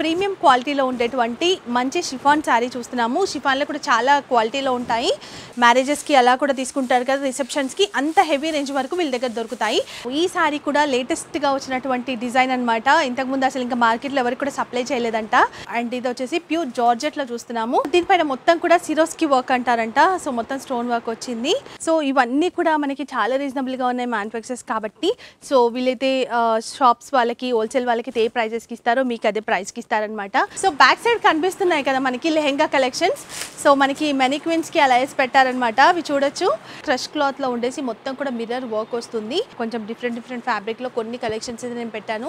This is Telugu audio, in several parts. ప్రీమియం క్వాలిటీలో ఉండేటువంటి మంచి షిఫాన్ సారీ చూస్తున్నాము. షిఫాన్లో కూడా చాలా క్వాలిటీలో ఉంటాయి. మ్యారేజెస్ కి అలా కూడా తీసుకుంటారు కదా, రిసెప్షన్స్ కి అంత హెవీ రేంజ్ వరకు వీళ్ళ దగ్గర దొరుకుతాయి. ఈ సారీ కూడా లేటెస్ట్ గా వచ్చినటువంటి డిజైన్ అన్నమాట. ఇంతకు ముందు అసలు ఇంకా మార్కెట్ లో ఎవరికి కూడా సప్లై చేయలేదంట. అండ్ ఇది వచ్చేసి ప్యూర్ జార్జెట్ లో చూస్తున్నాము. దీనిపైన మొత్తం కూడా సిరోస్కి వర్క్ అంటారంట. సో మొత్తం స్టోన్ వర్క్ వచ్చింది. సో ఇవన్నీ కూడా మనకి చాలా రీజనబుల్ గా ఉన్నాయి మ్యానుఫ్యాక్చర్స్ కాబట్టి. సో వీళ్ళైతే షాప్స్ వాళ్ళకి హోల్సేల్ వాళ్ళకి ఏ ప్రైజెస్ కి ఇస్తారో మీకు అదే ప్రైస్ కి ఇస్తారనమాట. సో బ్యాక్ సైడ్ కనిపిస్తున్నాయి కదా మనకి లెహెంగా కలెక్షన్స్. సో మనకి మెనిక్విన్స్ కి అలయన్స్ పెట్టారనమాట. అవి చూడొచ్చు. క్రష్ క్లాత్ లో ఉండేసి మొత్తం కూడా మిర్రర్ వర్క్ వస్తుంది. కొంచెం డిఫరెంట్ ఫ్యాబ్రిక్ లో కొన్ని కలెక్షన్స్ అయితే నేను పెట్టాను.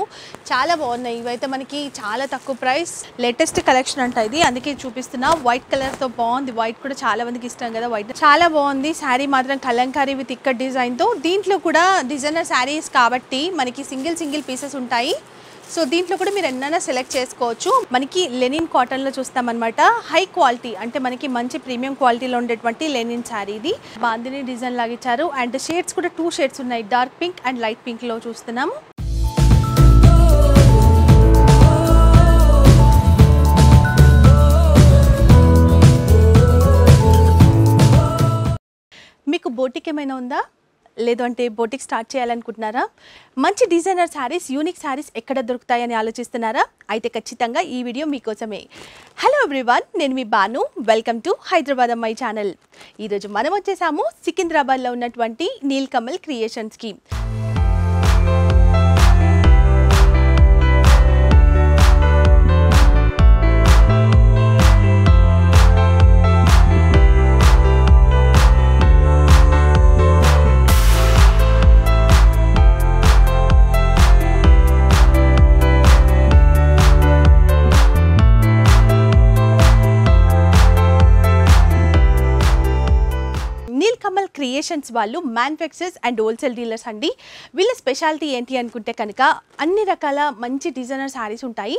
చాలా బాగున్నాయి. ఇవైతే మనకి చాలా తక్కువ ప్రైస్ లేటెస్ట్ కలెక్షన్ అంట ఇది, అందుకే చూపిస్తున్నా. వైట్ కలర్ తో బాగుంది. వైట్ కూడా చాలా మందికి ఇష్టం కదా, వైట్ చాలా బాగుంది. శారీ మాత్రం కలంకారీ విత్ ఇక్కడ డిజైన్ తో. దీంట్లో కూడా డిజైనర్ శారీస్ కాబట్టి మనకి సింగిల్ పీసెస్ ఉంటాయి. సో దీంట్లో కూడా మీరు ఎన్నైనా సెలెక్ట్ చేసుకోవచ్చు. మనకి లెనిన్ కాటన్లో చూస్తామన్నమాట. హై క్వాలిటీ అంటే మనకి మంచి ప్రీమియం క్వాలిటీలో ఉండేటువంటి లెనిన్ శారీ ఇది. బాందిని డిజైన్ లాగిచ్చారు. అండ్ షేడ్స్ కూడా 2 షేడ్స్ ఉన్నాయి, డార్క్ పింక్ అండ్ లైట్ పింక్లో చూస్తున్నాము. మీకు బోటిక్ ఏమైనా ఉందా, లేదంటే బోటిక్ స్టార్ట్ చేయాలనుకుంటున్నారా, మంచి డిజైనర్ శారీస్ యూనిక్ శారీస్ ఎక్కడ దొరుకుతాయని ఆలోచిస్తున్నారా, అయితే ఖచ్చితంగా ఈ వీడియో మీకోసమే. హలో ఎవ్రీవన్, నేను మీ బాను. వెల్కమ్ టు హైదరాబాద్ అమ్మాయి ఛానల్. ఈరోజు మనం వచ్చేసాము సికింద్రాబాద్లో ఉన్నటువంటి నీల్ కమల్ క్రియేషన్స్కి. క్రియేషన్స్ వాళ్ళు మ్యానుఫ్యాక్చరర్స్ అండ్ హోల్సేల్ డీలర్స్ అండి. వీళ్ళ స్పెషాలిటీ ఏంటి అనుకుంటే కనుక అన్ని రకాల మంచి డిజైనర్ శారీస్ ఉంటాయి.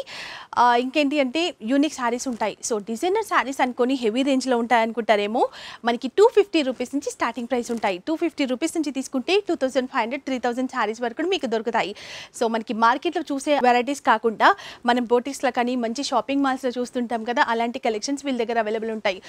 ఇంకేంటి అంటే యూనిక్ శారీస్ ఉంటాయి. సో డిజైనర్ శారీస్ అనుకొని హెవీ రేంజ్లో ఉంటాయి అనుకుంటారేమో. మనకి 250 రూపీస్ నుంచి స్టార్టింగ్ ప్రైస్ ఉంటాయి. 250 రూపీస్ నుంచి తీసుకుంటే 2500 3000 శారీస్ వరకు మీకు దొరుకుతాయి. సో మనకి మార్కెట్లో చూసే వెరైటీస్ కాకుండా మనం బోటిక్స్లో కానీ మంచి షాపింగ్ మాల్స్లో చూస్తుంటాం కదా, అలాంటి కలెక్షన్స్ వీళ్ళ దగ్గర అవైలబుల్ ఉంటాయి.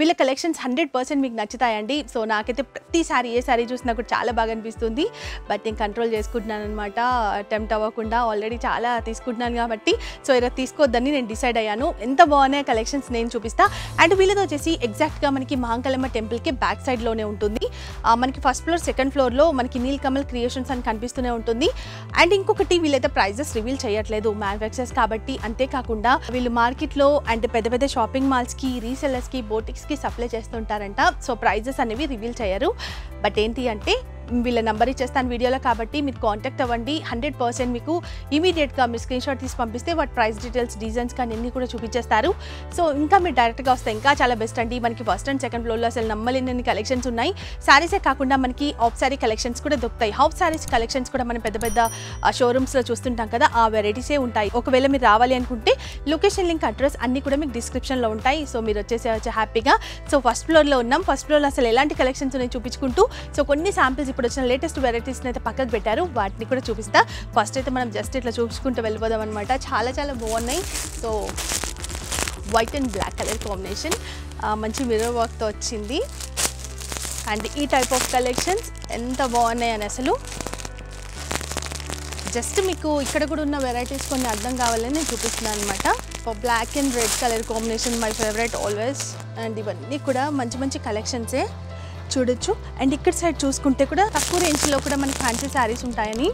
వీళ్ళ కలెక్షన్స్ 100% మీకు నచ్చుతాయండి. సో నాకైతే ప్రతి సారీ ఏ సారీ చూసినా కూడా చాలా బాగా అనిపిస్తుంది. బట్ నేను కంట్రోల్ చేసుకుంటున్నాను అనమాట, అటెంప్ట్ అవ్వకుండా. ఆల్రెడీ చాలా తీసుకుంటున్నాను కాబట్టి సో ఇలా తీసుకోవద్దని నేను డిసైడ్ అయ్యాను. ఎంత బాగున్నాయి కలెక్షన్స్ నేను చూపిస్తాను. అండ్ వీళ్ళతో వచ్చేసి ఎగ్జాక్ట్గా మనకి మహంకాళమ్మ టెంపుల్కి బ్యాక్ సైడ్లోనే ఉంటుంది. మనకి ఫస్ట్ ఫ్లోర్ సెకండ్ ఫ్లోర్లో మనకి నీల్ కమల్ క్రియేషన్స్ అని కనిపిస్తూనే ఉంటుంది. అండ్ ఇంకొకటి వీళ్ళైతే ప్రైజెస్ రివీల్ చేయట్లేదు మ్యానుఫ్యాక్చరర్స్ కాబట్టి. అంతేకాకుండా వీళ్ళు మార్కెట్లో అండ్ పెద్ద షాపింగ్ మాల్స్కి రీసెల్లర్స్కి బోటిక్స్ సప్లై చేస్తుంటారంట. సో ప్రైజెస్ అనేవి రివీల్ చేయరు. బట్ ఏంటి అంటే వీళ్ళ నెంబర్ ఇచ్చేస్తాను వీడియోలో కాబట్టి మీరు కాంటాక్ట్ అవ్వండి. 100% మీకు ఇమీడియట్గా మీరు స్క్రీన్ షాట్ తీసి పంపిస్తే వాటి ప్రైస్ డీటెయిల్స్ డిజైన్స్ కానీ అన్నీ కూడా చూపించేస్తారు. సో ఇంకా మీరు డైరెక్ట్గా వస్తే ఇంకా చాలా బెస్ట్ అండి. మనకి ఫస్ట్ అండ్ సెకండ్ ఫ్లోర్లో అసలు నమ్మలేని కలెక్షన్స్ ఉన్నాయి. శారీసే కాకుండా మనకి హాఫ్ శారీ కలెక్షన్స్ కూడా దొరుకుతాయి. హాఫ్ శారీస్ కలెక్షన్స్ కూడా మనం పెద్ద షోరూమ్స్లో చూస్తుంటాం కదా, ఆ వెరైటీసే ఉంటాయి. ఒకవేళ మీరు రావాలి అనుకుంటే లొకేషన్ లింక్ అడ్రస్ అన్నీ కూడా మీకు డిస్క్రిప్షన్లో ఉంటాయి. సో మీరు వచ్చేసి హ్యాపీగా. సో ఫస్ట్ ఫ్లోర్లో ఉన్నాం. ఫస్ట్ ఫ్లోర్లో అసలు ఎలాంటి కలెక్షన్స్ ఉన్నాయి చూపించుకుంటూ సో కొన్ని శాంపిల్స్ ఇప్పుడు వచ్చిన లేటెస్ట్ వెరైటీస్ని అయితే పక్కకు పెట్టారు, వాటిని కూడా చూపిస్తా. ఫస్ట్ అయితే మనం జస్ట్ ఇట్లా చూపించుకుంటూ వెళ్ళిపోదాం అనమాట. చాలా బాగున్నాయి. So white and black colour combination మంచి మిర్రర్ వర్క్తో వచ్చింది. అండ్ ఈ టైప్ ఆఫ్ కలెక్షన్స్ ఎంత బాగున్నాయి అని అసలు జస్ట్ మీకు ఇక్కడ కూడా ఉన్న వెరైటీస్ కొన్ని అర్థం కావాలని నేను చూపిస్తున్నాను అనమాట. Black and red colour combination my favourite always. And ఇవన్నీ కూడా మంచి కలెక్షన్సే చూడొచ్చు. అండ్ ఇక్కడ సైడ్ చూసుకుంటే కూడా తక్కువ రేంజ్లో కూడా మనకి ఫ్యాన్సీ శారీస్ ఉంటాయని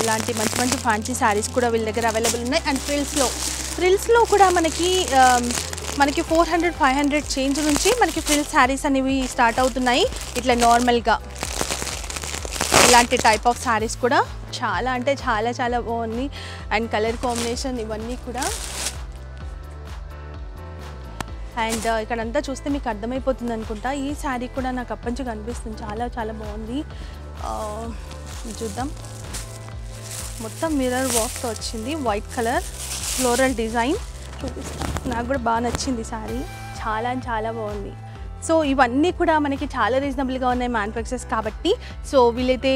ఇలాంటి మంచి ఫ్యాన్సీ శారీస్ కూడా వీళ్ళ దగ్గర అవైలబుల్ ఉన్నాయి. అండ్ ఫ్రిల్స్లో కూడా మనకి 400-500 చేంజ్ నుంచి మనకి ఫ్రిల్స్ శారీస్ అనేవి స్టార్ట్ అవుతున్నాయి. ఇట్లా నార్మల్గా ఇలాంటి టైప్ ఆఫ్ శారీస్ కూడా చాలా అంటే చాలా బాగుంది. అండ్ కలర్ కాంబినేషన్ ఇవన్నీ కూడా అండ్ ఇక్కడంతా చూస్తే మీకు అర్థమైపోతుంది అనుకుంటా। ఈ సారీ కూడా నాకు అప్పంచి కనిపిస్తుంది, చాలా చాలా బాగుంది। చూద్దాం, మొత్తం మిర్రర్ వర్క్ వచ్చింది, వైట్ కలర్ ఫ్లోరల్ డిజైన్ చూపిస్తాను। నాకు కూడా బాగా నచ్చింది సారీ, చాలా చాలా బాగుంది। సో ఇవన్నీ కూడా మనకి చాలా రీజనబుల్గా ఉన్నాయి మ్యానుఫ్యాక్చర్స్ కాబట్టి। సో వీళ్ళైతే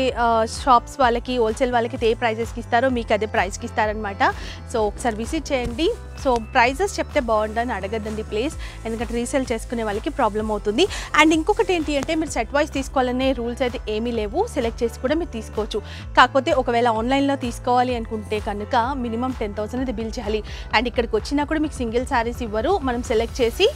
షాప్స్ వాళ్ళకి హోల్సేల్ వాళ్ళకి ఏ ప్రైజెస్కి ఇస్తారో మీకు అదే ప్రైస్కి ఇస్తారనమాట। సో ఒకసారి విజిట్ చేయండి। సో ప్రైజెస్ చెప్తే బాగుండని అడగద్దండి ప్లీజ్, ఎందుకంటే రీసేల్ చేసుకునే వాళ్ళకి ప్రాబ్లం అవుతుంది। అండ్ ఇంకొకటి ఏంటి అంటే మీరు సెట్ వైస్ తీసుకోవాలనే రూల్స్ అయితే ఏమీ లేవు, సెలెక్ట్ చేసి కూడా మీరు తీసుకోవచ్చు। కాకపోతే ఒకవేళ ఆన్లైన్లో తీసుకోవాలి అనుకుంటే కనుక మినిమం 10,000 అయితే బిల్ చేయాలి। అండ్ ఇక్కడికి వచ్చినా కూడా మీకు సింగిల్ శారీస్ ఇవ్వరు, మనం సెలెక్ట్ చేసి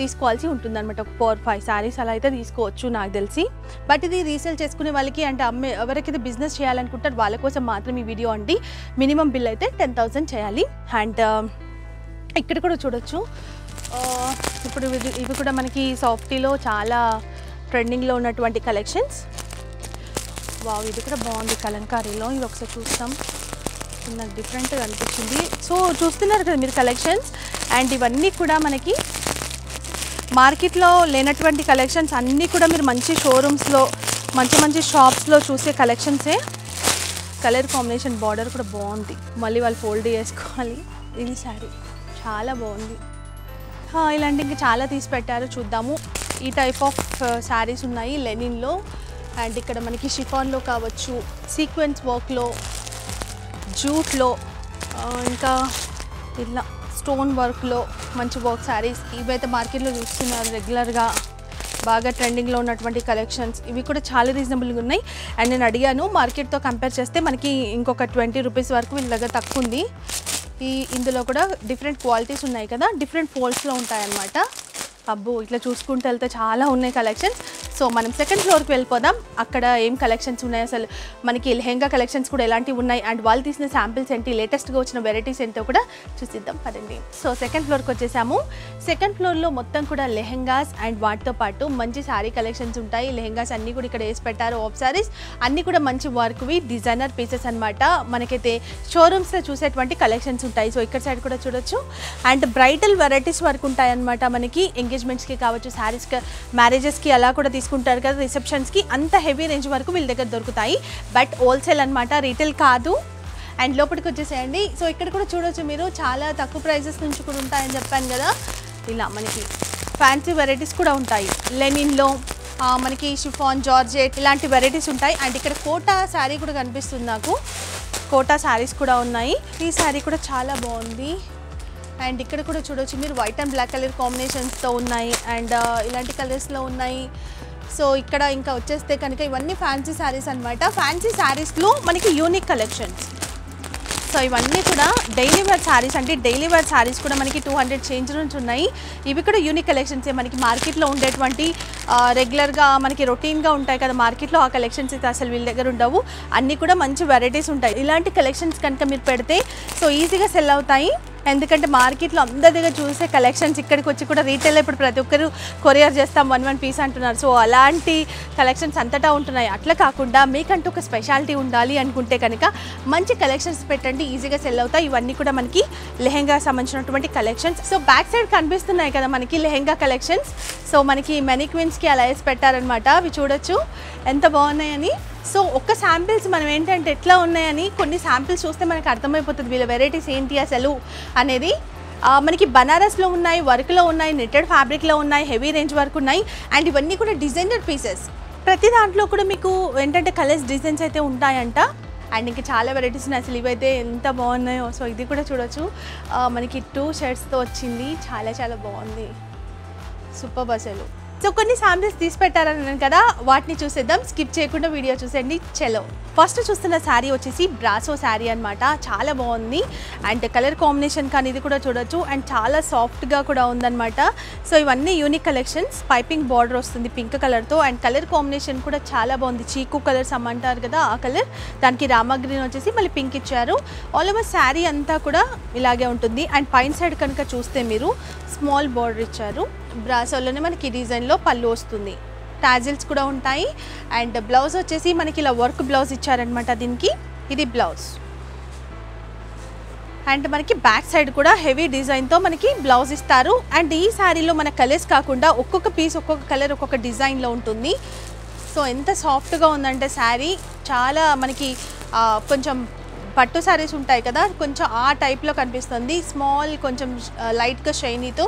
తీసుకోవాల్సి ఉంటుందన్నమాట। 4-5 శారీస్ అలా అయితే తీసుకోవచ్చు నాకు తెలిసి। బట్ ఇది రీసేల్ చేసుకునే వాళ్ళకి అంటే అమ్మే ఎవరికైతే బిజినెస్ చేయాలనుకుంటారు వాళ్ళ కోసం మాత్రం ఈ వీడియో అండి। మినిమం బిల్ అయితే 10,000 చేయాలి। అండ్ ఇక్కడ కూడా చూడొచ్చు, ఇప్పుడు ఇవి కూడా మనకి సాఫ్టీలో చాలా ట్రెండింగ్లో ఉన్నటువంటి కలెక్షన్స్। వావ్, ఇది కూడా బాగుంది కలంకారీలో, ఇది ఒకసారి చూస్తాం, నాకు డిఫరెంట్గా అనిపించింది। సో చూస్తున్నారు కదా మీరు కలెక్షన్స్, అండ్ ఇవన్నీ కూడా మనకి మార్కెట్లో లేనటువంటి కలెక్షన్స్ అన్నీ కూడా మీరు మంచి షోరూమ్స్లో మంచి మంచి షాప్స్లో చూసే కలెక్షన్సే। కలర్ కాంబినేషన్ బార్డర్ కూడా బాగుంది, మళ్ళీ వాళ్ళు ఫోల్డ్ చేసుకోవాలి। ఇది శారీ చాలా బాగుంది, ఇలాంటి ఇంకా చాలా తీసి పెట్టారు చూద్దాము। ఈ టైప్ ఆఫ్ శారీస్ ఉన్నాయి లెనిన్లో, అండ్ ఇక్కడ మనకి షిఫాన్లో కావచ్చు, సీక్వెన్స్ వర్క్లో, జూట్లో, ఇంకా ఇలా స్టోన్ వర్క్లో మంచి వర్క్ శారీస్ ఇవైతే మార్కెట్లో చూస్తున్నారు రెగ్యులర్గా, బాగా ట్రెండింగ్లో ఉన్నటువంటి కలెక్షన్స్। ఇవి కూడా చాలా రీజనబుల్గా ఉన్నాయి। అండ్ నేను అడిగాను మార్కెట్తో కంపేర్ చేస్తే మనకి ఇంకొక 20 రూపీస్ వరకు వీళ్ళ దగ్గర తక్కువ ఉంది। ఈ ఇందులో కూడా డిఫరెంట్ క్వాలిటీస్ ఉన్నాయి కదా, డిఫరెంట్ ఫోల్డ్స్లో ఉంటాయన్నమాట। అబ్బో, ఇట్లా చూసుకుంటూ వెళ్తే చాలా ఉన్నాయి కలెక్షన్స్। సో మనం సెకండ్ ఫ్లోర్కి వెళ్ళిపోదాం, అక్కడ ఏం కలెక్షన్స్ ఉన్నాయి అసలు, మనకి లెహెంగా కలెక్షన్స్ కూడా ఎలాంటివి ఉన్నాయి, అండ్ వాళ్ళు తీసిన శాంపిల్స్ ఏంటి, లేటెస్ట్గా వచ్చిన వెరైటీస్ ఏంటో కూడా చూసిద్దాం పదండి। సో సెకండ్ ఫ్లోర్కి వచ్చేసాము, సెకండ్ ఫ్లోర్లో మొత్తం కూడా లెహెంగాస్ అండ్ వాటితో పాటు మంచి శారీ కలెక్షన్స్ ఉంటాయి। లెహెంగాస్ అన్నీ కూడా ఇక్కడ వేసి పెట్టారు, ఆఫ్ శారీస్ అన్నీ కూడా మంచి వర్క్వి డిజైనర్ పీసెస్ అనమాట। మనకైతే షోరూమ్స్లో చూసేటువంటి కలెక్షన్స్ ఉంటాయి। సో ఇక్కడ సైడ్ కూడా చూడొచ్చు, అండ్ బ్రైడల్ వెరైటీస్ వరకు ఉంటాయి అనమాట మనకి, ఎంగేజ్మెంట్స్కి కావచ్చు, శారీస్కి, మ్యారేజెస్కి అలా కూడా తీసుకుంటారు కదా, రిసెప్షన్స్కి, అంత హెవీ రేంజ్ వరకు వీళ్ళ దగ్గర దొరుకుతాయి। బట్ హోల్సేల్ అనమాట, రీటైల్ కాదు। అండ్ లోపలికి వచ్చేసేయండి। సో ఇక్కడ కూడా చూడొచ్చు మీరు, చాలా తక్కువ ప్రైజెస్ నుంచి కూడా ఉంటాయని చెప్పాను కదా, ఇలా మనకి ఫ్యాన్సీ వెరైటీస్ కూడా ఉంటాయి లెనిన్లో, మనకి షిఫాన్, జార్జెట్ ఇలాంటి వెరైటీస్ ఉంటాయి। అండ్ ఇక్కడ కోటా శారీ కూడా కనిపిస్తుంది నాకు, కోటా శారీస్ కూడా ఉన్నాయి। ఈ శారీ కూడా చాలా బాగుంది। అండ్ ఇక్కడ కూడా చూడవచ్చు మీరు, వైట్ అండ్ బ్లాక్ కలర్ కాంబినేషన్స్తో ఉన్నాయి, అండ్ ఇలాంటి కలర్స్లో ఉన్నాయి। సో ఇక్కడ ఇంకా వచ్చేస్తే కనుక ఇవన్నీ ఫ్యాన్సీ శారీస్ అనమాట, ఫ్యాన్సీ శారీస్లో మనకి యూనిక్ కలెక్షన్స్। సో ఇవన్నీ కూడా డైలీ వేర్ శారీస్, అంటే డైలీ వేర్ శారీస్ కూడా మనకి 200 చేంజ్ నుంచి ఉన్నాయి। ఇవి కూడా యూనిక్ కలెక్షన్సే, మనకి మార్కెట్లో ఉండేటువంటి రెగ్యులర్గా మనకి రొటీన్గా ఉంటాయి కదా మార్కెట్లో, ఆ కలెక్షన్స్ అయితే అసలు వీళ్ళ దగ్గర ఉండవు। అన్నీ కూడా మంచి వెరైటీస్ ఉంటాయి, ఇలాంటి కలెక్షన్స్ కనుక మీరు పెడితే సో ఈజీగా సెల్ అవుతాయి। ఎందుకంటే మార్కెట్లో అందరి దగ్గర చూసే కలెక్షన్స్ ఇక్కడికి వచ్చి కూడా రీటైల్ ఇప్పుడు ప్రతి ఒక్కరు కొరియర్ చేస్తాం 1-1 పీస్ అంటున్నారు। సో అలాంటి కలెక్షన్స్ అంతటా ఉంటున్నాయి, అట్లా కాకుండా మీకంటూ ఒక స్పెషాలిటీ ఉండాలి అనుకుంటే కనుక మంచి కలెక్షన్స్ పెట్టండి, ఈజీగా సెల్ అవుతాయి। ఇవన్నీ కూడా మనకి లెహెంగా సంబంధించినటువంటి కలెక్షన్స్। సో బ్యాక్ సైడ్ కనిపిస్తున్నాయి కదా మనకి లెహెంగా కలెక్షన్స్, సో మనకి మెనిక్విన్స్కి అలా వేసి పెట్టారనమాట, అవి చూడొచ్చు ఎంత బాగున్నాయని। సో ఒక్క శాంపిల్స్ మనం ఏంటంటే ఎట్లా ఉన్నాయని కొన్ని శాంపిల్స్ చూస్తే మనకు అర్థమైపోతుంది వీళ్ళ వెరైటీస్ ఏంటి అసలు అనేది। మనకి బనారస్లో ఉన్నాయి, వర్క్లో ఉన్నాయి, నెట్టెడ్ ఫ్యాబ్రిక్లో ఉన్నాయి, హెవీ రేంజ్ వరకు ఉన్నాయి। అండ్ ఇవన్నీ కూడా డిజైనర్ పీసెస్, ప్రతి దాంట్లో కూడా మీకు ఏంటంటే కలర్స్ డిజైన్స్ అయితే ఉంటాయంట। అండ్ ఇంకా చాలా వెరైటీస్ ఉన్నాయి అసలు, ఇవైతే ఎంత బాగున్నాయో। సో ఇది కూడా చూడొచ్చు, మనకి 2 షర్ట్స్తో వచ్చింది, చాలా చాలా బాగుంది, సూపర్ అసలు। సో కొన్ని శాంపిల్స్ తీసి పెట్టారన్నాను కదా, వాటిని చూసేద్దాం, స్కిప్ చేయకుండా వీడియో చూసేయండి చలో। ఫస్ట్ చూస్తున్న శారీ వచ్చేసి బ్రాసో శారీ అనమాట, చాలా బాగుంది। అండ్ కలర్ కాంబినేషన్ కానీ ఇది కూడా చూడొచ్చు, అండ్ చాలా సాఫ్ట్గా కూడా ఉందన్నమాట। సో ఇవన్నీ యూనిక్ కలెక్షన్స్, పైపింగ్ బార్డర్ వస్తుంది పింక్ కలర్తో, అండ్ కలర్ కాంబినేషన్ కూడా చాలా బాగుంది, చీకు కలర్స్ అమ్మంటారు కదా ఆ కలర్, దానికి రామా గ్రీన్ వచ్చేసి మళ్ళీ పింక్ ఇచ్చారు। ఆల్ ఓవర్ శారీ అంతా కూడా ఇలాగే ఉంటుంది। అండ్ పైన సైడ్ కనుక చూస్తే మీరు స్మాల్ బార్డర్ ఇచ్చారు, బ్రాసోలోనే మనకి డిజైన్లో పళ్ళు వస్తుంది, టాజిల్స్ కూడా ఉంటాయి। అండ్ బ్లౌజ్ వచ్చేసి మనకి ఇలా వర్క్ బ్లౌజ్ ఇచ్చారనమాట, దీనికి ఇది బ్లౌజ్, అండ్ మనకి బ్యాక్ సైడ్ కూడా హెవీ డిజైన్ తో మనకి బ్లౌజ్ ఇస్తారు. అండ్ ఈ సారీలో మన కలర్స్ కాకుండా ఒక్కొక్క పీస్ ఒక్కొక్క కలర్ ఒక్కొక్క డిజైన్ లో ఉంటుంది. సో ఎంత సాఫ్ట్ గా ఉందంటే సారీ చాలా మనకి కొంచెం పట్టు సారీస్ ఉంటాయి కదా కొంచెం ఆ టైప్ లో కనిపిస్తుంది. స్మాల్ కొంచెం లైట్ గా షైనీతో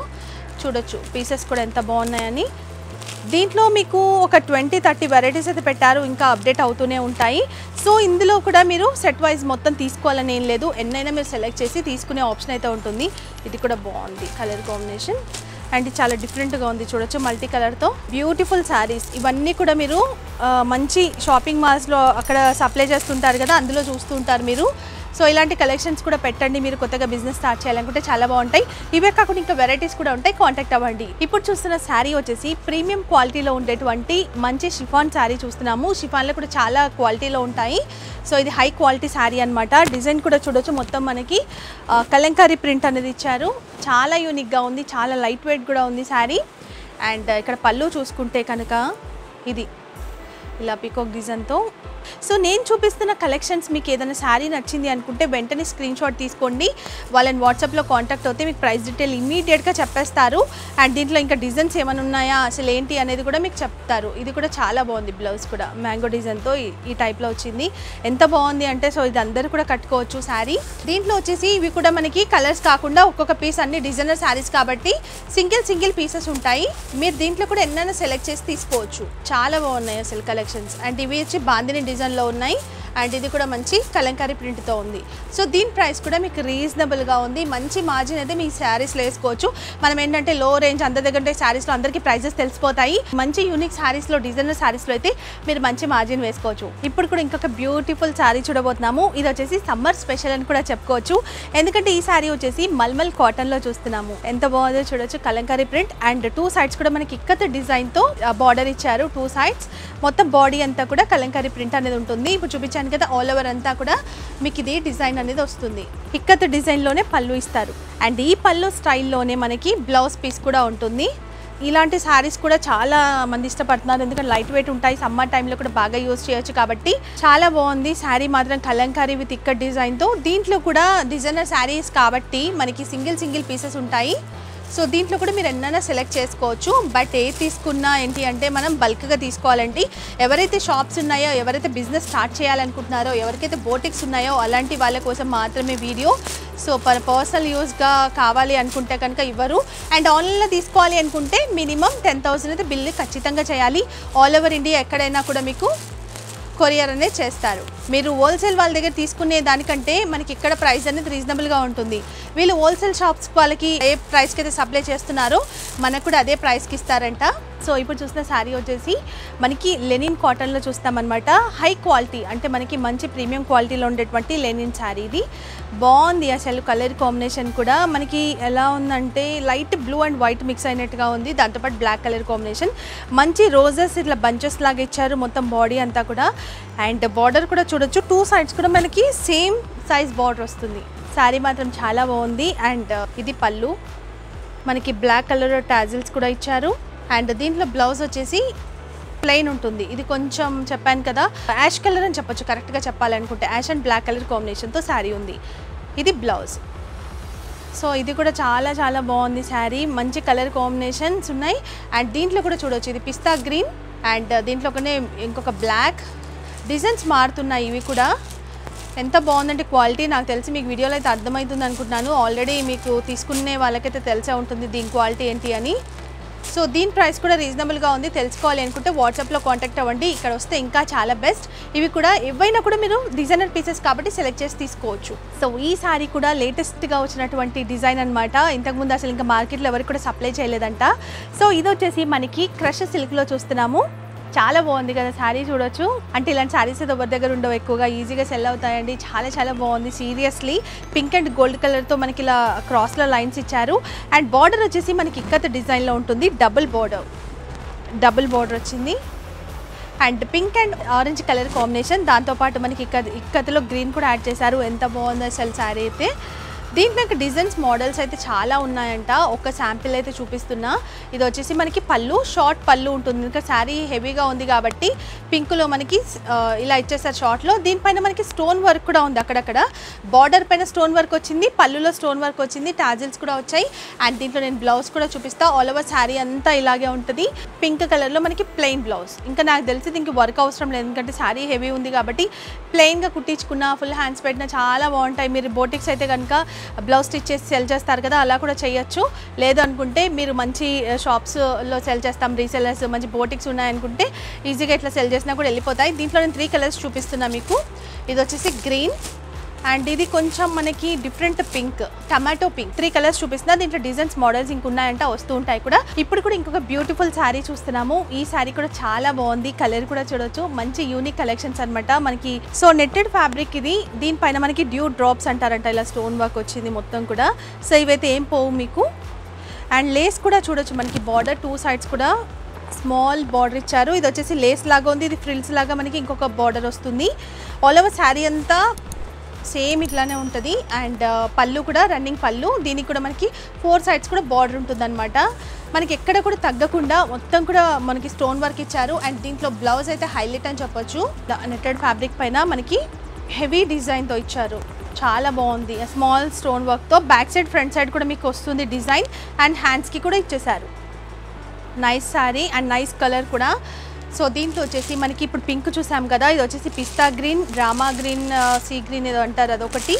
చూడొచ్చు పీసెస్ కూడా ఎంత బాగున్నాయని. దీంట్లో మీకు ఒక 20-30 వెరైటీస్ అయితే పెట్టారు, ఇంకా అప్డేట్ అవుతూనే ఉంటాయి. సో ఇందులో కూడా మీరు సెట్ వైజ్ మొత్తం తీసుకోవాలని ఏం లేదు, ఎన్నైనా మీరు సెలెక్ట్ చేసి తీసుకునే ఆప్షన్ అయితే ఉంటుంది. ఇది కూడా బాగుంది కలర్ కాంబినేషన్ అండ్ చాలా డిఫరెంట్గా ఉంది చూడొచ్చు మల్టీ కలర్తో బ్యూటిఫుల్ శారీస్. ఇవన్నీ కూడా మీరు మంచి షాపింగ్ మాల్స్లో అక్కడ సప్లై చేస్తుంటారు కదా అందులో చూస్తూ ఉంటారు మీరు. సో ఇలాంటి కలెక్షన్స్ కూడా పెట్టండి మీరు కొత్తగా బిజినెస్ స్టార్ట్ చేయాలనుకుంటే, చాలా బాగుంటాయి. ఇవే కాకుండా ఇంకా వెరైటీస్ కూడా ఉంటాయి, కాంటాక్ట్ అవ్వండి. ఇప్పుడు చూస్తున్న శారీ వచ్చేసి ప్రీమియం క్వాలిటీలో ఉండేటువంటి మంచి షిఫాన్ శారీ చూస్తున్నాము. షిఫాన్లో కూడా చాలా క్వాలిటీలో ఉంటాయి. సో ఇది హై క్వాలిటీ శారీ అనమాట. డిజైన్ కూడా చూడొచ్చు మొత్తం మనకి కలంకారీ ప్రింట్ అనేది ఇచ్చారు. చాలా యూనిక్గా ఉంది, చాలా లైట్ వెయిట్ కూడా ఉంది శారీ. అండ్ ఇక్కడ పళ్ళు చూసుకుంటే కనుక ఇది ఇలా పీకాక్ డిజైన్తో. సో నేను చూపిస్తున్న కలెక్షన్స్ మీకు ఏదైనా శారీ నచ్చింది అనుకుంటే వెంటనే స్క్రీన్ షాట్ తీసుకోండి, వాళ్ళని వాట్సాప్లో కాంటాక్ట్ అవుతే మీకు ప్రైస్ డీటెయిల్ ఇమీడియట్గా చెప్పేస్తారు. అండ్ దీంట్లో ఇంకా డిజైన్స్ ఏమైనా ఉన్నాయా అసలు ఏంటి అనేది కూడా మీకు చెప్తారు. ఇది కూడా చాలా బాగుంది, బ్లౌజ్ కూడా మ్యాంగో డిజైన్తో ఈ టైప్లో వచ్చింది. ఎంత బాగుంది అంటే సో ఇది అందరూ కూడా కట్టుకోవచ్చు శారీ. దీంట్లో వచ్చేసి ఇవి కూడా మనకి కలర్స్ కాకుండా ఒక్కొక్క పీస్ అన్ని డిజైనర్ శారీస్ కాబట్టి సింగిల్ సింగిల్ పీసెస్ ఉంటాయి. మీరు దీంట్లో కూడా ఎన్నైనా సెలెక్ట్ చేసి తీసుకోవచ్చు. చాలా బాగున్నాయి అసలు కలెక్షన్స్. అండ్ ఇవి వచ్చి బాందిని డిజైన్లో ఉన్నాయి. అండ్ ఇది కూడా మంచి కలంకారీ ప్రింట్తో ఉంది. సో దీని ప్రైస్ కూడా మీకు రీజనబుల్గా ఉంది, మంచి మార్జిన్ అయితే మీ శారీస్లో వేసుకోవచ్చు. మనం ఏంటంటే లో రేంజ్ అందరి దగ్గర శారీస్లో అందరికీ ప్రైజెస్ తెలిసిపోతాయి. మంచి యూనిక్ శారీస్లో డిజైనర్ శారీస్లో అయితే మీరు మంచి మార్జిన్ వేసుకోవచ్చు. ఇప్పుడు కూడా ఇంకొక బ్యూటిఫుల్ శారీ చూడబోతున్నాము. ఇది వచ్చేసి సమ్మర్ స్పెషల్ అని కూడా చెప్పుకోవచ్చు, ఎందుకంటే ఈ శారీ వచ్చేసి మల్మల్ కాటన్లో చూస్తున్నాము. ఎంత బాగుందో చూడొచ్చు kalamkari print. And two sides కూడా మనకి ఇక్కత డిజైన్తో బార్డర్ ఇచ్చారు. టూ సైడ్స్ మొత్తం బాడీ అంతా కూడా కలంకారీ ప్రింట్ అనేది ఉంటుంది. ఇప్పుడు చూపించాను కదా ఆల్ ఓవర్ అంతా కూడా మీకు ఇది డిజైన్ అనేది వస్తుంది. ఇక్కత్ డిజైన్లోనే పళ్ళు ఇస్తారు. అండ్ ఈ పళ్ళు స్టైల్లోనే మనకి బ్లౌజ్ పీస్ కూడా ఉంటుంది. ఇలాంటి శారీస్ కూడా చాలా మంది ఇష్టపడుతున్నారు, ఎందుకంటే లైట్ వెయిట్ ఉంటాయి, సమ్మర్ టైంలో కూడా బాగా యూజ్ చేయొచ్చు కాబట్టి. చాలా బాగుంది శారీ మాత్రం కలంకారీ విత్ ఇక్కత్ డిజైన్తో. దీంట్లో కూడా డిజైనర్ శారీస్ కాబట్టి మనకి సింగిల్ సింగిల్ పీసెస్ ఉంటాయి. సో దీంట్లో కూడా మీరు ఎన్నైనా సెలెక్ట్ చేసుకోవచ్చు. బట్ ఏది తీసుకున్నా ఏంటి అంటే మనం బల్క్గా తీసుకోవాలండి. ఎవరైతే షాప్స్ ఉన్నాయో, ఎవరైతే బిజినెస్ స్టార్ట్ చేయాలనుకుంటున్నారో, ఎవరికైతే బోటిక్స్ ఉన్నాయో అలాంటి వాళ్ళ కోసం మాత్రమే వీడియో. సో పర్సనల్ యూజ్గా కావాలి అనుకుంటే కనుక ఇవ్వరు. అండ్ ఆన్లైన్లో తీసుకోవాలి అనుకుంటే మినిమం 10,000 అయితే బిల్లు ఖచ్చితంగా చేయాలి. ఆల్ ఓవర్ ఇండియా ఎక్కడైనా కూడా మీకు కొరియర్ అనేది చేస్తారు. మీరు హోల్సేల్ వాళ్ళ దగ్గర తీసుకునే దానికంటే మనకి ఇక్కడ ప్రైస్ అనేది రీజనబుల్గా ఉంటుంది. వీళ్ళు హోల్సేల్ షాప్స్ వాళ్ళకి ఏ ప్రైస్కి అయితే సప్లై చేస్తున్నారో మనకు కూడా అదే ప్రైస్కి ఇస్తారంట. సో ఇప్పుడు చూసిన శారీ వచ్చేసి మనకి లెనిన్ కాటన్లో చూస్తామన్నమాట. హై క్వాలిటీ అంటే మనకి మంచి ప్రీమియం క్వాలిటీలో ఉండేటువంటి లెనిన్ శారీ ఇది. బాగుంది అసలు కలర్ కాంబినేషన్ కూడా మనకి ఎలా ఉందంటే light blue and white mix అయినట్టుగా ఉంది. దాంతోపాటు బ్లాక్ కలర్ కాంబినేషన్, మంచి రోజెస్ ఇట్లా బంచెస్ లాగా ఇచ్చారు మొత్తం బాడీ అంతా కూడా. అండ్ బార్డర్ కూడా చూడొచ్చు, టూ సైడ్స్ కూడా మనకి సేమ్ సైజ్ బార్డర్ వస్తుంది. శారీ మాత్రం చాలా బాగుంది. అండ్ ఇది పళ్ళు మనకి బ్లాక్ కలర్ టాజిల్స్ కూడా ఇచ్చారు. అండ్ దీంట్లో బ్లౌజ్ వచ్చేసి ప్లెయిన్ ఉంటుంది. ఇది కొంచెం చెప్పాను కదా యాష్ కలర్ అని చెప్పొచ్చు కరెక్ట్గా చెప్పాలనుకుంటే. యాష్ అండ్ బ్లాక్ కలర్ కాంబినేషన్తో శారీ ఉంది. ఇది బ్లౌజ్. సో ఇది కూడా చాలా చాలా బాగుంది శారీ, మంచి కలర్ కాంబినేషన్స్ ఉన్నాయి. అండ్ దీంట్లో కూడా చూడవచ్చు ఇది పిస్తా గ్రీన్ అండ్ దీంట్లో ఇంకొక బ్లాక్ డిజైన్స్ మారుతున్నాయి. ఇవి కూడా ఎంత బాగుందంటే క్వాలిటీ నాకు తెలిసి మీకు వీడియోలో అయితే అర్థమవుతుంది అనుకుంటున్నాను. ఆల్రెడీ మీకు తీసుకునే వాళ్ళకైతే తెలిసే ఉంటుంది దీని క్వాలిటీ ఏంటి అని. సో దీని ప్రైస్ కూడా రీజనబుల్గా ఉంది. తెలుసుకోవాలి అనుకుంటే వాట్సాప్లో కాంటాక్ట్ అవ్వండి, ఇక్కడ వస్తే ఇంకా చాలా బెస్ట్. ఇవి కూడా ఏవైనా కూడా మీరు డిజైనర్ పీసెస్ కాబట్టి సెలెక్ట్ చేసి తీసుకోవచ్చు. సో ఈ సారీ కూడా లేటెస్ట్గా వచ్చినటువంటి డిజైన్ అనమాట. ఇంతకుముందు అసలు ఇంకా మార్కెట్లో ఎవరికి కూడా సప్లై చేయలేదంట. సో ఇది వచ్చేసి మనకి క్రష్ సిల్క్లో చూస్తున్నాము. చాలా బాగుంది కదా శారీ చూడొచ్చు. అంటే ఇలాంటి శారీస్ అయితే ఎవరి దగ్గర ఉండవు, ఎక్కువగా ఈజీగా సెల్ అవుతాయండి. చాలా చాలా బాగుంది సీరియస్లీ. పింక్ అండ్ గోల్డ్ కలర్తో మనకి ఇలా క్రాస్లో లైన్స్ ఇచ్చారు. అండ్ బార్డర్ వచ్చేసి మనకి ఇక్కత డిజైన్లో ఉంటుంది. డబుల్ బార్డర్ వచ్చింది. And pink and orange colour combination, దాంతోపాటు మనకి ఇక్కతలో గ్రీన్ కూడా యాడ్ చేశారు. ఎంత బాగుంది అసలు శారీ అయితే. దీంట్లో డిజైన్స్ మోడల్స్ అయితే చాలా ఉన్నాయంట ఒక శాంపిల్ అయితే చూపిస్తున్నా ఇది వచ్చేసి మనకి పల్లు షార్ట్ పల్లు ఉంటుంది ఇంకా సారీ హెవీగా ఉంది కాబట్టి పింక్ లో మనకి ఇలా ఇచ్చేసారు షార్ట్ లో దీనిపైన మనకి స్టోన్ వర్క్ కూడా ఉంది అక్కడక్కడ బోర్డర్ పైన స్టోన్ వర్క్ వచ్చింది పల్లులో స్టోన్ వర్క్ వచ్చింది టాజిల్స్ కూడా వచ్చాయి అండ్ దీంట్లో నేను బ్లౌజ్ కూడా చూపిస్తా ఆల్ ఓవర్ సారీ అంతా ఇలాగే ఉంటుంది పింక్ కలర్ లో మనకి ప్లెయిన్ బ్లౌజ్ ఇంకా నాకు తెలిసి దీనికి వర్క్ అవసరం లేదు ఎందుకంటే సారీ హెవీ ఉంది కాబట్టి ప్లెయిన్ గా కుట్టించుకున్నా ఫుల్ హ్యాండ్స్ పెట్టినా చాలా బాగుంటాయి మీరు బోటిక్స్ అయితే గనుక బ్లౌజ్ స్టిచ్ చేసి సెల్ చేస్తారు కదా అలా కూడా చేయొచ్చు లేదనుకుంటే మీరు మంచి షాప్స్ లో సెల్ చేస్తాం రీసెల్లర్స్ మంచి బోటిక్స్ ఉన్నాయి అనుకుంటే ఈజీగా ఇట్లా సెల్ చేసినా కూడా వెళ్ళిపోతాయి దీంట్లో నేను 3 కలర్స్ చూపిస్తున్నా మీకు ఇది వచ్చేసి గ్రీన్ అండ్ ఇది కొంచెం మనకి different pink tomato pink 3 colours చూపిస్తున్నా దీంట్లో డిజైన్స్ మోడల్స్ ఇంకా ఉన్నాయంట వస్తూ ఉంటాయి కూడా ఇప్పుడు కూడా ఇంకొక బ్యూటిఫుల్ సారీ చూస్తున్నాము ఈ సారీ కూడా చాలా బాగుంది కలర్ కూడా చూడొచ్చు మంచి యూనిక్ కలెక్షన్స్ అన్నమాట మనకి సో నెట్టెడ్ ఫ్యాబ్రిక్ ఇది దీనిపైన మనకి డ్యూ డ్రాప్స్ అంటారంట ఇలా స్టోన్ వర్క్ వచ్చింది మొత్తం కూడా సో ఇవైతే ఏం పోవు మీకు అండ్ లేస్ కూడా చూడొచ్చు మనకి బార్డర్ 2 సైడ్స్ కూడా స్మాల్ బార్డర్ ఇచ్చారు ఇది వచ్చేసి లేస్ లాగా ఉంది ఇది ఫ్రిల్స్ లాగా మనకి ఇంకొక బార్డర్ వస్తుంది ఆల్ ఓవర్ సారీ అంతా సేమ్ ఇట్లానే ఉంటుంది అండ్ పళ్ళు కూడా రన్నింగ్ పళ్ళు దీనికి కూడా మనకి 4 సైడ్స్ కూడా బార్డర్ ఉంటుంది అనమాట మనకి ఎక్కడ కూడా తగ్గకుండా మొత్తం కూడా మనకి స్టోన్ వర్క్ ఇచ్చారు అండ్ దీంట్లో బ్లౌజ్ అయితే హైలైట్ అని చెప్పొచ్చు నెట్టెడ్ ఫ్యాబ్రిక్ పైన మనకి హెవీ డిజైన్తో ఇచ్చారు చాలా బాగుంది స్మాల్ స్టోన్ వర్క్తో బ్యాక్ సైడ్ ఫ్రంట్ సైడ్ కూడా మీకు వస్తుంది డిజైన్ అండ్ హ్యాండ్స్కి కూడా ఇచ్చేసారు nice sari and nice colour కూడా సో దీంతో వచ్చేసి మనకి ఇప్పుడు పింక్ చూసాం కదా ఇది వచ్చేసి pista green drama green sea green ఏదో అంటారు అదొకటి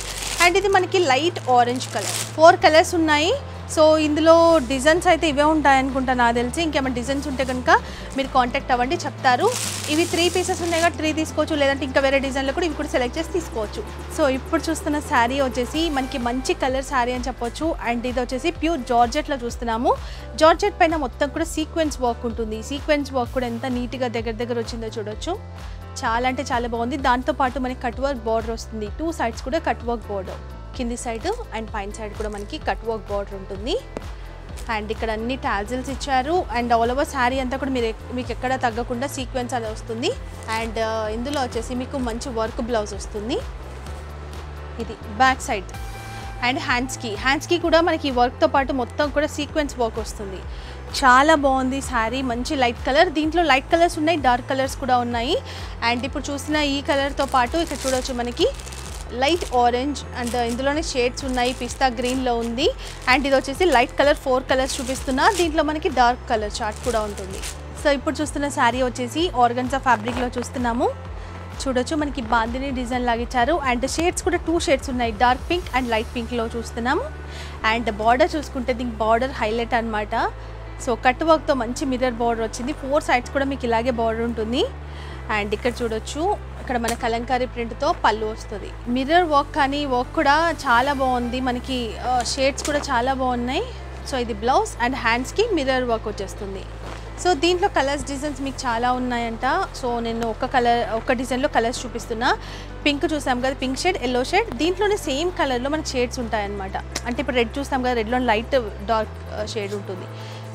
అండ్ ఇది మనకి లైట్ ఆరెంజ్ కలర్ 4 కలర్స్ ఉన్నాయి సో ఇందులో డిజైన్స్ అయితే ఇవే ఉంటాయి అనుకుంటా నాకు తెలిసి ఇంకేమైనా డిజైన్స్ ఉంటే కనుక మీరు కాంటాక్ట్ అవ్వండి చెప్తారు ఇవి 3 పీసెస్ ఉన్నాయి కదా 3 తీసుకోవచ్చు లేదంటే ఇంకా వేరే డిజైన్లో కూడా ఇవి కూడా సెలెక్ట్ చేసి తీసుకోవచ్చు సో ఇప్పుడు చూస్తున్న శారీ వచ్చేసి మనకి మంచి కలర్ శారీ అని చెప్పొచ్చు అండ్ ఇది వచ్చేసి ప్యూర్ జార్జెట్లో చూస్తున్నాము జార్జెట్ పైన మొత్తం కూడా సీక్వెన్స్ వర్క్ ఉంటుంది సీక్వెన్స్ వర్క్ కూడా ఎంత నీట్గా దగ్గర వచ్చిందో చూడొచ్చు చాలా అంటే చాలా బాగుంది దాంతోపాటు మనకి కట్ వర్క్ బార్డర్ వస్తుంది 2 సైడ్స్ కూడా కట్ వర్క్ బార్డర్ కింది సైడ్ అండ్ పైన సైడ్ కూడా మనకి కట్ వర్క్ బార్డర్ ఉంటుంది అండ్ ఇక్కడ అన్ని టాజిల్స్ ఇచ్చారు అండ్ ఆల్ ఓవర్ శారీ అంతా కూడా మీకు ఎక్కడ తగ్గకుండా సీక్వెన్స్ అది వస్తుంది అండ్ ఇందులో వచ్చేసి మీకు మంచి వర్క్ బ్లౌజ్ వస్తుంది ఇది బ్యాక్ సైడ్ అండ్ హ్యాండ్స్కి కూడా మనకి ఈ వర్క్తో పాటు మొత్తం కూడా సీక్వెన్స్ వర్క్ వస్తుంది చాలా బాగుంది శారీ మంచి లైట్ కలర్ దీంట్లో లైట్ కలర్స్ ఉన్నాయి డార్క్ కలర్స్ కూడా ఉన్నాయి అండ్ ఇప్పుడు చూసిన ఈ కలర్తో పాటు ఇక్కడ చూడవచ్చు మనకి లైట్ ఆరెంజ్ అండ్ ఇందులోనే షేడ్స్ ఉన్నాయి పిస్తా గ్రీన్లో ఉంది అండ్ ఇది వచ్చేసి లైట్ కలర్ 4 కలర్స్ చూపిస్తున్నా దీంట్లో మనకి డార్క్ కలర్ చార్ట్ కూడా ఉంటుంది సో ఇప్పుడు చూస్తున్న శారీ వచ్చేసి ఆర్గన్జా ఫ్యాబ్రిక్లో చూస్తున్నాము చూడొచ్చు మనకి బాందిని డిజైన్ లాగిచ్చారు అండ్ షేడ్స్ కూడా 2 షేడ్స్ ఉన్నాయి డార్క్ పింక్ అండ్ లైట్ పింక్లో చూస్తున్నాము అండ్ బార్డర్ చూసుకుంటే దీనికి బార్డర్ హైలైట్ అనమాట సో కట్ వర్క్తో మంచి మిర్రర్ బార్డర్ వచ్చింది 4 సైడ్స్ కూడా మీకు ఇలాగే బార్డర్ ఉంటుంది అండ్ ఇక్కడ చూడొచ్చు ఇక్కడ మన కలంకారీ ప్రింట్తో పళ్ళు వస్తుంది మిర్రర్ వర్క్ కానీ వర్క్ కూడా చాలా బాగుంది మనకి షేడ్స్ కూడా చాలా బాగున్నాయి సో ఇది బ్లౌజ్ అండ్ హ్యాండ్స్కి మిర్రర్ వర్క్ వచ్చేస్తుంది సో దీంట్లో కలర్స్ డిజైన్స్ మీకు చాలా ఉన్నాయంట సో నేను ఒక డిజైన్లో కలర్స్ చూపిస్తున్నా పింక్ చూసాం కదా పింక్ షేడ్ ఎల్లో షేడ్ దీంట్లోనే సేమ్ కలర్లో మన షేడ్స్ ఉంటాయన్నమాట అంటే ఇప్పుడు రెడ్ చూస్తాం కదా రెడ్లో లైట్ డార్క్ షేడ్ ఉంటుంది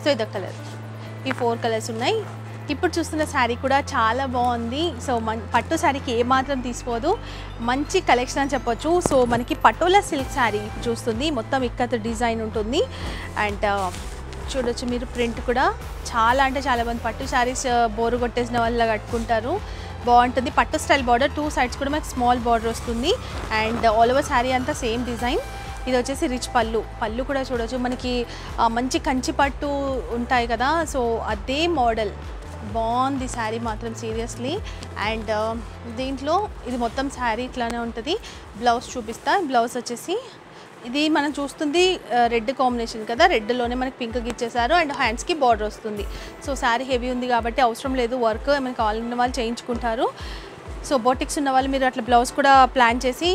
సో ఇదొక కలర్ ఈ 4 కలర్స్ ఉన్నాయి ఇప్పుడు చూస్తున్న శారీ కూడా చాలా బాగుంది సో పట్టు శారీకి ఏమాత్రం తీసుకోదు మంచి కలెక్షన్ అని చెప్పొచ్చు సో మనకి పటోలా సిల్క్ శారీ చూస్తుంది మొత్తం ఇక్కత్ డిజైన్ ఉంటుంది అండ్ చూడొచ్చు మీరు ప్రింట్ కూడా చాలా అంటే చాలా బాగుంది పట్టు శారీస్ బోరు కొట్టేసిన వల్ల కట్టుకుంటారు బాగుంటుంది పట్టు స్టైల్ బార్డర్ 2 సైడ్స్ కూడా మనకి స్మాల్ బార్డర్ వస్తుంది అండ్ ఆల్ ఓవర్ శారీ అంతా సేమ్ డిజైన్ ఇది వచ్చేసి రిచ్ పళ్ళు కూడా చూడొచ్చు మనకి మంచి కంచి పట్టు ఉంటాయి కదా సో అదే మోడల్ బాగుంది శారీ మాత్రం సీరియస్లీ అండ్ దీంట్లో ఇది మొత్తం శారీ ఇట్లానే ఉంటుంది బ్లౌజ్ చూపిస్తా బ్లౌజ్ వచ్చేసి ఇది మనం చూస్తుంది రెడ్ కాంబినేషన్ కదా రెడ్లోనే మనకి పింక్ ఇచ్చేసారు అండ్ హ్యాండ్స్కి బార్డర్ వస్తుంది సో శారీ హెవీ ఉంది కాబట్టి అవసరం లేదు వర్క్ మనకి ఆల్రెడీ వాళ్ళు చేయించుకుంటారు సో బోటిక్స్ ఉన్న వాళ్ళు మీరు అట్లా బ్లౌజ్ కూడా ప్లాన్ చేసి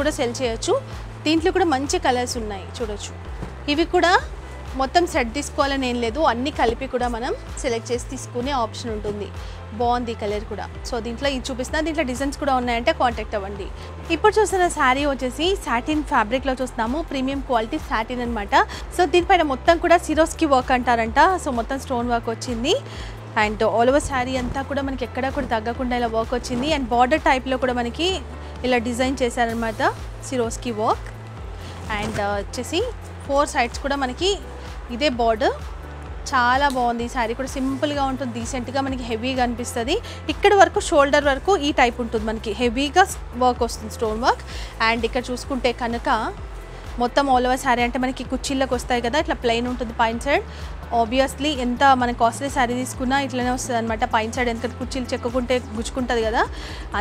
కూడా సెల్ చేయొచ్చు దీంట్లో కూడా మంచి కలర్స్ ఉన్నాయి చూడొచ్చు ఇవి కూడా మొత్తం సెట్ తీసుకోవాలని ఏం లేదు అన్నీ కలిపి కూడా మనం సెలెక్ట్ చేసి తీసుకునే ఆప్షన్ ఉంటుంది బాగుంది కలర్ కూడా సో దీంట్లో ఇది చూపిస్తున్నా దీంట్లో డిజైన్స్ కూడా ఉన్నాయంటే కాంటాక్ట్ అవ్వండి ఇప్పుడు చూస్తున్న శారీ వచ్చేసి సాటిన్ ఫ్యాబ్రిక్లో చూస్తున్నాము ప్రీమియం క్వాలిటీ సాటిన్ అనమాట సో దీనిపైన మొత్తం కూడా సిరోస్కి వర్క్ అంటారంట సో మొత్తం స్టోన్ వర్క్ వచ్చింది అండ్ ఆల్ ఓవర్ శారీ అంతా కూడా మనకి ఎక్కడా కూడా తగ్గకుండా ఇలా వర్క్ వచ్చింది అండ్ బార్డర్ టైప్లో కూడా మనకి ఇలా డిజైన్ చేశారనమాట సిరోస్కి వర్క్ अंड वे फोर साइड्स मन की इदे बॉर्डर చాలా బాగుంది ఈ సారీ కూడా సింపుల్ గా ఉంటుంది డీసెంట్ గా మనకి హెవీగా అనిపిస్తది ఇక్కడ వరకు షోల్డర్ వరకు ఈ టైప్ ఉంటుంది మనకి హెవీగా వర్క్ వస్తుంది స్టోన్ వర్క్ అండ్ ఇక్కడ చూసుకుంటే కనక మొత్తం ఆల్ ఓవర్ సారీ అంటే మనకి కుచ్చిళ్ళకి వస్తాయి కదా ఇట్లా ప్లెయిన్ ఉంటుంది పైన సైడ్ ఆబ్వియస్లీ ఎంత మన కాస్ట్లీ సారీ తీసుకున్నా ఇట్లానే వస్తదన్నమాట పైన సైడ్ ఎంత కుచ్చిళ్ళు చెక్కుకుంటే గుచ్చుకుంటది కదా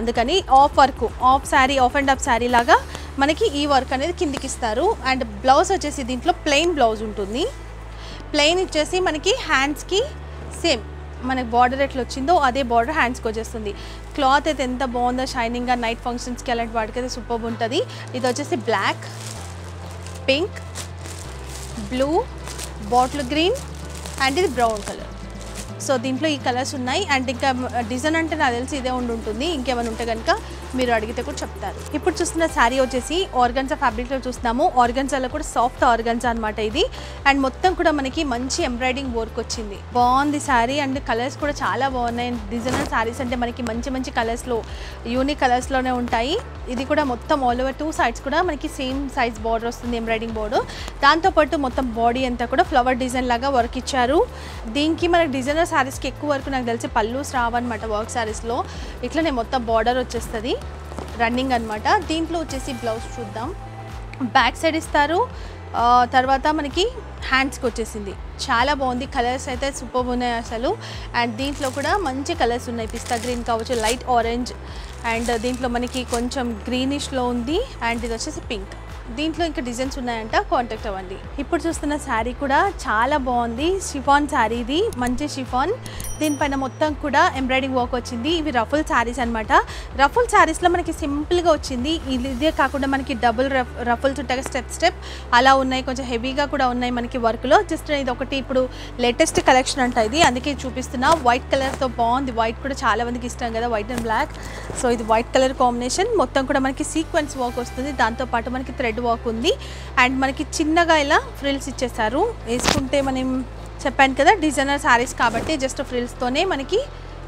అందుకని half work half sari half and half sari లాగా మనకి ఈ వర్క్ అనేది కిందికి ఇస్తారు అండ్ బ్లౌజ్ వచ్చేసి దీంట్లో ప్లెయిన్ బ్లౌజ్ ఉంటుంది प्लेन इच्चेसी मन की हैंड्स की सेम मन बॉर्डर एट्लो अदे बॉर्डर हैंड्स को वच्चेस्तुंदी क्लॉथ अयिते एंत बागुंदो शाइनिंग गा नाइट फंक्षन्स की अलांटि वाटिकैते सूपर्ब उंटदी इदि वच्चेसी black pink blue bottle green and इदि ब्राउन कलर सो दींట్లో ఈ కలర్స్ ఉన్నాయి అండ్ ఇంకా డిజైన్ అంటే నాకు తెలిసి ఇదే ఉంటుంది ఇంకేమైనా ఉంటే గనుక మీరు అడిగితే కూడా చెప్తారు ఇప్పుడు చూస్తున్న సారీ వచ్చేసి ఆర్గాన్జా ఫ్యాబ్రిక్ లో చూస్తాము ఆర్గాన్జాలో కూడా సాఫ్ట్ ఆర్గాన్జా అన్నమాట ఇది అండ్ మొత్తం కూడా మనకి మంచి ఎంబ్రాయిడింగ్ వర్క్ వచ్చింది బాగుంది సారీ అండ్ కలర్స్ కూడా చాలా బాగున్నాయి డిజైనర్ సారీస్ అంటే మనకి మంచి మంచి కలర్స్ లో యూనిక్ కలర్స్ లోనే ఉంటాయి ఇది కూడా మొత్తం ఆల్ ఓవర్ టూ సైడ్స్ కూడా మనకి సేమ్ సైజ్ బోర్డర్ వస్తుంది ఎంబ్రాయిడింగ్ బోర్డర్ దాంతో పాటు మొత్తం బాడీ అంతా కూడా ఫ్లవర్ డిజైన్ లాగా వర్క్ ఇచ్చారు దీనికి మన డిజైనర్ సారీస్ కి ఎక్కువ వరకు నాకు తెలిసి పల్లూస్ రావన్నమాట వర్క్ సారీస్ లో ఇట్లానే మొత్తం బోర్డర్ వచ్చేస్తది రన్నింగ్ అన్నమాట దీంట్లో వచ్చేసి బ్లౌజ్ చూద్దాం బ్యాక్ సైడ్ ఇస్తారు తర్వాత మనకి హ్యాండ్స్ కి వచ్చేసింది చాలా బాగుంది కలర్స్ అయితే సూపర్ ఉన్నాయి అసలు అండ్ దీంట్లో కూడా మంచి కలర్స్ ఉన్నాయి పిస్తా గ్రీన్ కావచ్చు లైట్ ఆరెంజ్ అండ్ దీంట్లో మనకి కొంచెం గ్రీనిష్ లో ఉంది అండ్ ఇది వచ్చేసి పింక్ దీంట్లో ఇంకా డిజైన్స్ ఉన్నాయంట కాంటాక్ట్ అవ్వండి ఇప్పుడు చూస్తున్న సారీ కూడా చాలా బాగుంది షిఫాన్ సారీ ఇది మంచి షిఫాన్ దీనిపైన మొత్తం కూడా ఎంబ్రాయిడింగ్ వర్క్ వచ్చింది ఇవి రఫల్ సారీస్ అన్నమాట రఫల్ సారీస్ లో మనకి సింపుల్ గా వచ్చింది ఇదే కాకుండా మనకి డబుల్ రఫల్స్ ఉంటాయి స్టెప్ స్టెప్ అలా ఉన్నాయి కొంచెం హెవీగా కూడా ఉన్నాయి మనకి వర్క్ లో జస్ట్ ఇది ఒకటి ఇప్పుడు లేటెస్ట్ కలెక్షన్ అంట ఇది అందుకే చూపిస్తున్నా వైట్ కలర్ తో బాగుంది వైట్ కూడా చాలా మందికి ఇష్టం కదా వైట్ అండ్ బ్లాక్ సో ఇది వైట్ కలర్ కాంబినేషన్ మొత్తం కూడా మనకి సీక్వెన్స్ వర్క్ వస్తుంది దాంతో పాటు మనకి థ్రెడ్ వర్క్ ఉంది అండ్ మనకి చిన్నగా ఇలా ఫ్రిల్స్ ఇచ్చేసారు వేసుకుంటే మనం చెప్పాను కదా డిజైనర్ సారీస్ కాబట్టి జస్ట్ ఫ్రిల్స్ తోనే మనకి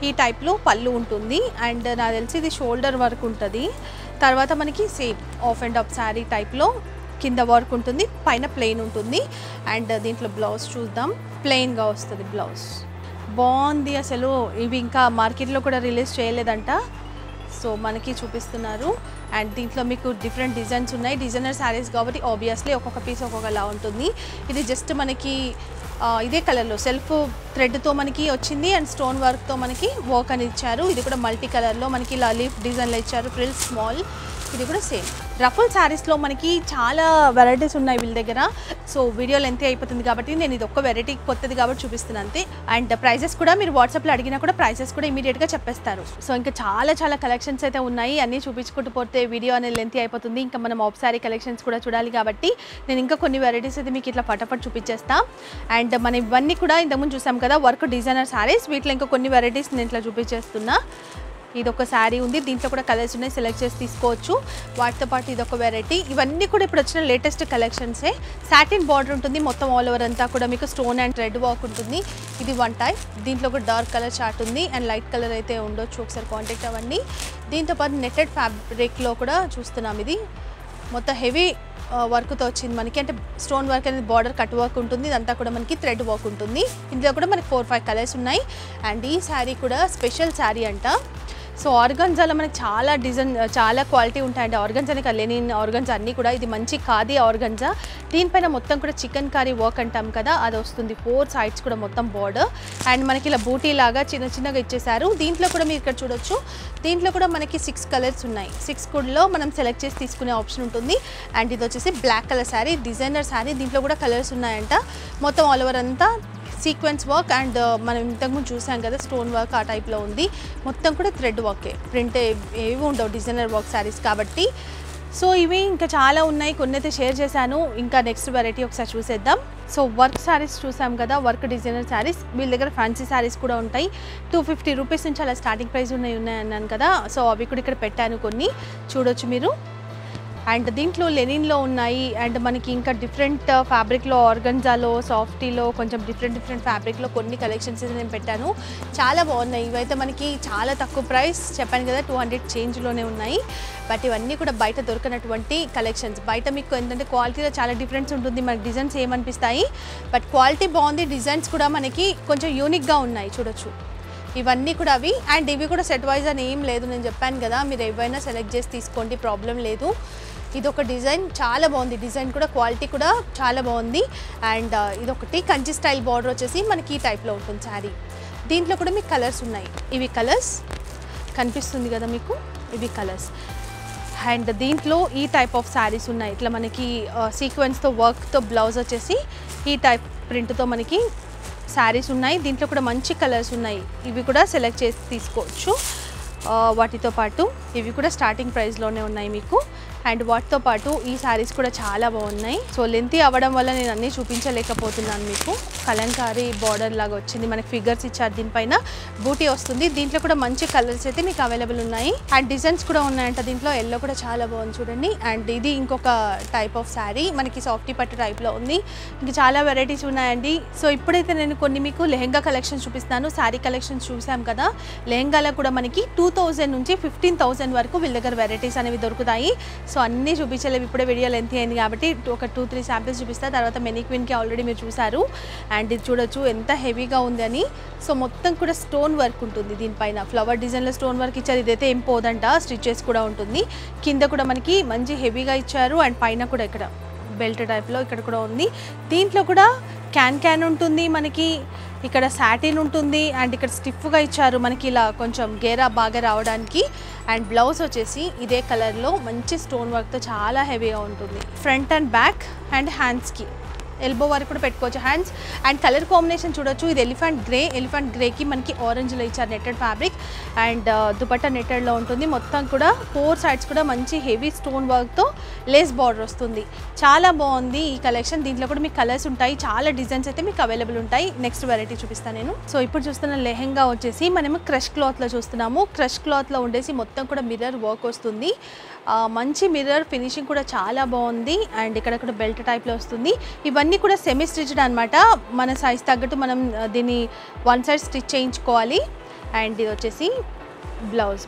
ఈ టైప్ లో పళ్ళు ఉంటుంది అండ్ నాకు తెలిసి ఇది షోల్డర్ వర్క్ ఉంటుంది తర్వాత మనకి same half and half sari type లో కింద వర్క్ ఉంటుంది పైన ప్లెయిన్ ఉంటుంది అండ్ దీంట్లో బ్లౌజ్ చూద్దాం ప్లెయిన్ గా వస్తుంది బ్లౌజ్ బాగుంది అసలు ఇవి ఇంకా మార్కెట్ లో కూడా రిలీజ్ చేయలేదంట సో మనకి చూపిస్తున్నారు అండ్ దీంట్లో మీకు డిఫరెంట్ డిజైన్స్ ఉన్నాయి డిజైనర్ సారీస్ కాబట్టి ఆబ్వియస్లీ ఒక్కొక్క పీస్ ఒక్కొక్కలా ఉంటుంది ఇది జస్ట్ మనకి ఇదే కలర్లో సెల్ఫ్ థ్రెడ్తో మనకి వచ్చింది అండ్ స్టోన్ వర్క్తో మనకి వర్క్ అని ఇచ్చారు ఇది కూడా మల్టీ కలర్లో మనకి ఇలా లీఫ్ డిజైన్లో ఇచ్చారు ఫ్రిల్స్ స్మాల్ ఇది కూడా సేమ్ రఫల్ శారీస్లో మనకి చాలా వెరైటీస్ ఉన్నాయి వీళ్ళ దగ్గర సో వీడియో లెంత్ అయిపోతుంది కాబట్టి నేను ఇది ఒక్క వెరైటీ కొత్తది కాబట్టి చూపిస్తున్నాను అంతే అండ్ ప్రైజెస్ కూడా మీరు వాట్సాప్లో అడిగినా కూడా ప్రైజెస్ కూడా ఇమీడియట్గా చెప్పేస్తారు సో ఇంకా చాలా చాలా కలెక్షన్స్ అయితే ఉన్నాయి అన్నీ చూపించుకుంటూ పోతే వీడియో అనేది లెంత్ అయిపోతుంది ఇంకా మనం ఆఫ్ శారీ కలెక్షన్స్ కూడా చూడాలి కాబట్టి నేను ఇంకా కొన్ని వెరైటీస్ అయితే మీకు ఇట్లా ఫటాఫట్ చూపించేస్తాను అండ్ మనం ఇవన్నీ కూడా ఇంతకుముందు చూసాం కదా వర్క్ డిజైనర్ శారీస్ వీటిలో ఇంకా కొన్ని వెరైటీస్ నేను ఇట్లా చూపించేస్తున్నా ఇదొక శారీ ఉంది దీంట్లో కూడా కలర్స్ ఉన్నాయి సెలెక్ట్ చేసి తీసుకోవచ్చు వాటితో పాటు ఇదొక వెరైటీ ఇవన్నీ కూడా ఇప్పుడు వచ్చిన లేటెస్ట్ కలెక్షన్సే సాటిన్ బార్డర్ ఉంటుంది మొత్తం ఆల్ ఓవర్ అంతా కూడా మీకు స్టోన్ అండ్ రెడ్ వర్క్ ఉంటుంది ఇది వన్ టైప్ దీంట్లో కూడా డార్క్ కలర్ చార్ట్ ఉంది అండ్ లైట్ కలర్ అయితే ఉండొచ్చు ఒకసారి కాంటాక్ట్ అవ్వండి దీంతోపాటు నెట్టెడ్ ఫ్యాబ్రిక్లో కూడా చూస్తున్నాం ఇది మొత్తం హెవీ వర్క్తో వచ్చింది మనకి అంటే స్టోన్ వర్క్ అనేది బార్డర్ కట్ వర్క్ ఉంటుంది ఇదంతా కూడా మనకి థ్రెడ్ వర్క్ ఉంటుంది ఇందులో కూడా మనకి 4-5 కలర్స్ ఉన్నాయి అండ్ ఈ శారీ కూడా స్పెషల్ శారీ అంట సో ఆర్గాన్జాలో మనకి చాలా డిజైన్ చాలా క్వాలిటీ ఉంటాయండి ఆర్గాన్జాని లేని ఆర్గాన్జా అన్నీ కూడా ఇది మంచి ఖాదీ ఆర్గాన్జా దీనిపైన మొత్తం కూడా చికెన్ కర్రీ వర్క్ అంటాం కదా అది వస్తుంది 4 సైడ్స్ కూడా మొత్తం బోర్డర్ అండ్ మనకి ఇలా బూటీ లాగా చిన్న చిన్నగా ఇచ్చేసారు దీంట్లో కూడా మీరు ఇక్కడ చూడొచ్చు దీంట్లో కూడా మనకి 6 కలర్స్ ఉన్నాయి 6 కూడా మనం సెలెక్ట్ చేసి తీసుకునే ఆప్షన్ ఉంటుంది అండ్ ఇది వచ్చేసి black colour sari designer sari దీంట్లో కూడా కలర్స్ ఉన్నాయంట మొత్తం ఆల్ ఓవర్ అంతా సీక్వెన్స్ వర్క్ అండ్ మనం ఇంతకుముందు చూసాం కదా స్టోన్ వర్క్ ఆ టైప్లో ఉంది మొత్తం కూడా థ్రెడ్ వర్కే ప్రింట్ ఏవి ఉండవు డిజైనర్ వర్క్ శారీస్ కాబట్టి సో ఇవి ఇంకా చాలా ఉన్నాయి కొన్ని అయితే షేర్ చేశాను ఇంకా నెక్స్ట్ వెరైటీ ఒకసారి చూసేద్దాం సో వర్క్ శారీస్ చూసాం కదా వర్క్ డిజైనర్ శారీస్ వీళ్ళ దగ్గర ఫ్యాన్సీ శారీస్ కూడా ఉంటాయి 250 రూపీస్ నుంచి అలా స్టార్టింగ్ ప్రైస్ ఉన్నాయి అన్నాను కదా సో అవి కూడా ఇక్కడ పెట్టాను కొన్ని చూడొచ్చు మీరు అండ్ దీంట్లో లెనిన్లో ఉన్నాయి అండ్ మనకి ఇంకా డిఫరెంట్ ఫ్యాబ్రిక్లో ఆర్గన్జాలో సాఫ్టీలో కొంచెం డిఫరెంట్ ఫ్యాబ్రిక్లో కొన్ని కలెక్షన్స్ అయితే నేను పెట్టాను. చాలా బాగున్నాయి. ఇవైతే మనకి చాలా తక్కువ ప్రైస్ చెప్పాను కదా 200 చేంజ్లోనే ఉన్నాయి. బట్ ఇవన్నీ కూడా బయట దొరకనటువంటి కలెక్షన్స్. బయట మీకు ఏంటంటే క్వాలిటీలో చాలా డిఫరెన్స్ ఉంటుంది, మనకి డిజైన్స్ ఏమనిపిస్తాయి, బట్ క్వాలిటీ బాగుంది, డిజైన్స్ కూడా మనకి కొంచెం యూనిక్గా ఉన్నాయి చూడొచ్చు. ఇవన్నీ కూడా అవి. అండ్ ఇవి కూడా సెట్ వైజ్ అని ఏం లేదు, నేను చెప్పాను కదా మీరు ఏవైనా సెలెక్ట్ చేసి తీసుకోండి, ప్రాబ్లం లేదు. ఇదొక డిజైన్ చాలా బాగుంది, డిజైన్ కూడా క్వాలిటీ కూడా చాలా బాగుంది. అండ్ ఇదొకటి కంచి స్టైల్ బార్డర్ వచ్చేసి మనకి ఈ టైప్లో ఉంటుంది శారీ. దీంట్లో కూడా మీకు కలర్స్ ఉన్నాయి, ఇవి కలర్స్ కనిపిస్తుంది కదా మీకు, ఇవి కలర్స్. అండ్ దీంట్లో ఈ టైప్ ఆఫ్ శారీస్ ఉన్నాయి, ఇట్లా మనకి సీక్వెన్స్తో వర్క్తో బ్లౌజ్ వచ్చేసి ఈ టైప్ ప్రింట్తో మనకి శారీస్ ఉన్నాయి. దీంట్లో కూడా మంచి కలర్స్ ఉన్నాయి, ఇవి కూడా సెలెక్ట్ చేసి తీసుకోవచ్చు. వాటితో పాటు ఇవి కూడా స్టార్టింగ్ ప్రైస్లోనే ఉన్నాయి మీకు. అండ్ వాటితో పాటు ఈ శారీస్ కూడా చాలా బాగున్నాయి. సో లెంతీ అవ్వడం వల్ల నేను అన్నీ చూపించలేకపోతున్నాను మీకు. కలంకారీ బార్డర్ లాగా వచ్చింది, మనకి ఫిగర్స్ ఇచ్చారు, దీనిపైన బూటీ వస్తుంది. దీంట్లో కూడా మంచి కలర్స్ అయితే మీకు అవైలబుల్ ఉన్నాయి అండ్ డిజైన్స్ కూడా ఉన్నాయంట. దీంట్లో ఎల్లో కూడా చాలా బాగుంది చూడండి. అండ్ ఇది ఇంకొక టైప్ ఆఫ్ శారీ, మనకి సాఫ్టీ పట్టు టైప్లో ఉంది. ఇంకా చాలా వెరైటీస్ ఉన్నాయండి. సో ఇప్పుడైతే నేను కొన్ని మీకు లెహెంగా కలెక్షన్ చూపిస్తాను. శారీ కలెక్షన్ చూసాం కదా, లెహెంగాలో కూడా మనకి 2000 నుంచి 15,000 వరకు వీళ్ళ దగ్గర వెరైటీస్ అనేవి దొరుకుతాయి. సో అన్నీ చూపించలేవు, ఇప్పుడే వీడియో లెంత్ అయింది కాబట్టి ఒక 2-3 శాంపిల్స్ చూపిస్తాను. తర్వాత మెనీ క్వీన్కి ఆల్రెడీ మీరు చూసారు. అండ్ ఇది చూడొచ్చు ఎంత హెవీగా ఉందని. సో మొత్తం కూడా స్టోన్ వర్క్ ఉంటుంది, దీనిపైన ఫ్లవర్ డిజైన్లో స్టోన్ వర్క్ ఇచ్చారు. ఇదైతే ఏం పోదంట, స్టిచ్చెస్ కూడా ఉంటుంది. కింద కూడా మనకి మంచి హెవీగా ఇచ్చారు అండ్ పైన కూడా ఇక్కడ బెల్ట్ టైప్లో ఇక్కడ కూడా ఉంది. దీంట్లో కూడా క్యాన్ ఉంటుంది మనకి, ఇక్కడ శాటిన్ ఉంటుంది అండ్ ఇక్కడ స్టిఫ్గా ఇచ్చారు మనకి ఇలా కొంచెం గేరా బాగా రావడానికి. అండ్ బ్లౌజ్ వచ్చేసి ఇదే కలర్లో మంచి స్టోన్ వర్క్తో చాలా హెవీగా ఉంటుంది. ఫ్రంట్ అండ్ బ్యాక్ అండ్ హ్యాండ్స్కి ఎల్బో వరకు కూడా పెట్టుకోవచ్చు హ్యాండ్స్. అండ్ కలర్ కాంబినేషన్ చూడొచ్చు, ఇది ఎలిఫెంట్ గ్రేకి మనకి ఆరెంజ్లో ఇచ్చారు నెట్టెడ్ ఫ్యాబ్రిక్. అండ్ దుపట్టా నెట్టెడ్లో ఉంటుంది. మొత్తం కూడా 4 సైడ్స్ కూడా మంచి హెవీ స్టోన్ వర్క్తో లేస్ బార్డర్ వస్తుంది. చాలా బాగుంది ఈ కలెక్షన్. దీంట్లో కూడా మీకు కలర్స్ ఉంటాయి, చాలా డిజైన్స్ అయితే మీకు అవైలబుల్ ఉంటాయి. నెక్స్ట్ వెరైటీ చూపిస్తాను నేను. సో ఇప్పుడు చూస్తున్న లెహెంగా వచ్చేసి మనము క్రష్ క్లాత్లో చూస్తున్నాము. క్రష్ క్లాత్లో ఉండేసి మొత్తం కూడా మిర్రర్ వర్క్ వస్తుంది, మంచి మిర్రర్ ఫినిషింగ్ కూడా చాలా బాగుంది. అండ్ ఇక్కడ కూడా బెల్ట్ టైప్లో వస్తుంది. ఇవన్నీ కూడా సెమీ స్టిచ్డ్ అనమాట, మన సైజ్ తగ్గట్టు మనం దీన్ని వన్ సైడ్ స్టిచ్ చేయించుకోవాలి. అండ్ ఇది వచ్చేసి